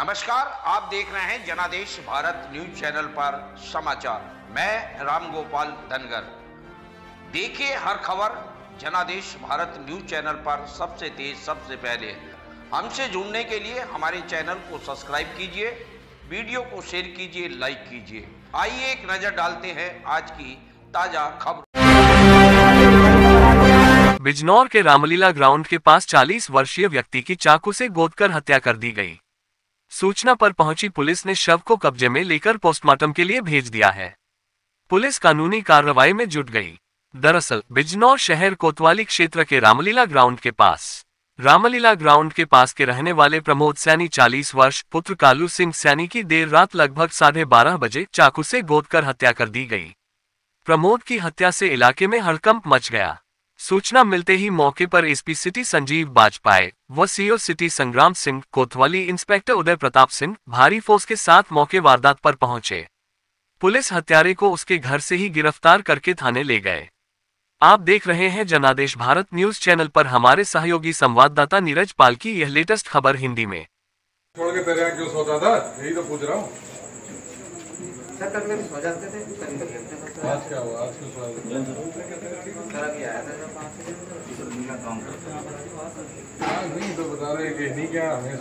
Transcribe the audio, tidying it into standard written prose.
नमस्कार, आप देख रहे हैं जनादेश भारत न्यूज चैनल पर समाचार। मैं रामगोपाल धनगर। देखिए हर खबर जनादेश भारत न्यूज चैनल पर सबसे तेज, सबसे पहले। हमसे जुड़ने के लिए हमारे चैनल को सब्सक्राइब कीजिए, वीडियो को शेयर कीजिए, लाइक कीजिए। आइए एक नजर डालते हैं आज की ताजा खबर। बिजनौर के रामलीला ग्राउंड के पास 40 वर्षीय व्यक्ति की चाकू से गोदकर हत्या कर दी गई। सूचना पर पहुंची पुलिस ने शव को कब्जे में लेकर पोस्टमार्टम के लिए भेज दिया है। पुलिस कानूनी कार्रवाई में जुट गई। दरअसल बिजनौर शहर कोतवाली क्षेत्र के रामलीला ग्राउंड के पास के रहने वाले प्रमोद सैनी 40 वर्ष पुत्र कालू सिंह सैनी की देर रात लगभग 12:30 बजे चाकू से गोदकर हत्या कर दी गई। प्रमोद की हत्या से इलाके में हड़कंप मच गया। सूचना मिलते ही मौके पर एसपी सिटी संजीव बाजपाई व सीओ सिटी संग्राम सिंह, कोतवाली इंस्पेक्टर उदय प्रताप सिंह भारी फोर्स के साथ मौके वारदात पर पहुंचे। पुलिस हत्यारे को उसके घर से ही गिरफ्तार करके थाने ले गए। आप देख रहे हैं जनादेश भारत न्यूज चैनल पर हमारे सहयोगी संवाददाता नीरज पाल की यह लेटेस्ट खबर हिंदी में। सर कभी कभी सो जाते थे, कभी कभी लेटते थे। आज क्या हुआ? आज क्यों सोया? सर अभी आया था जब 5 बजे, तो काम करता था। नहीं तो बता रहे कि नहीं क्या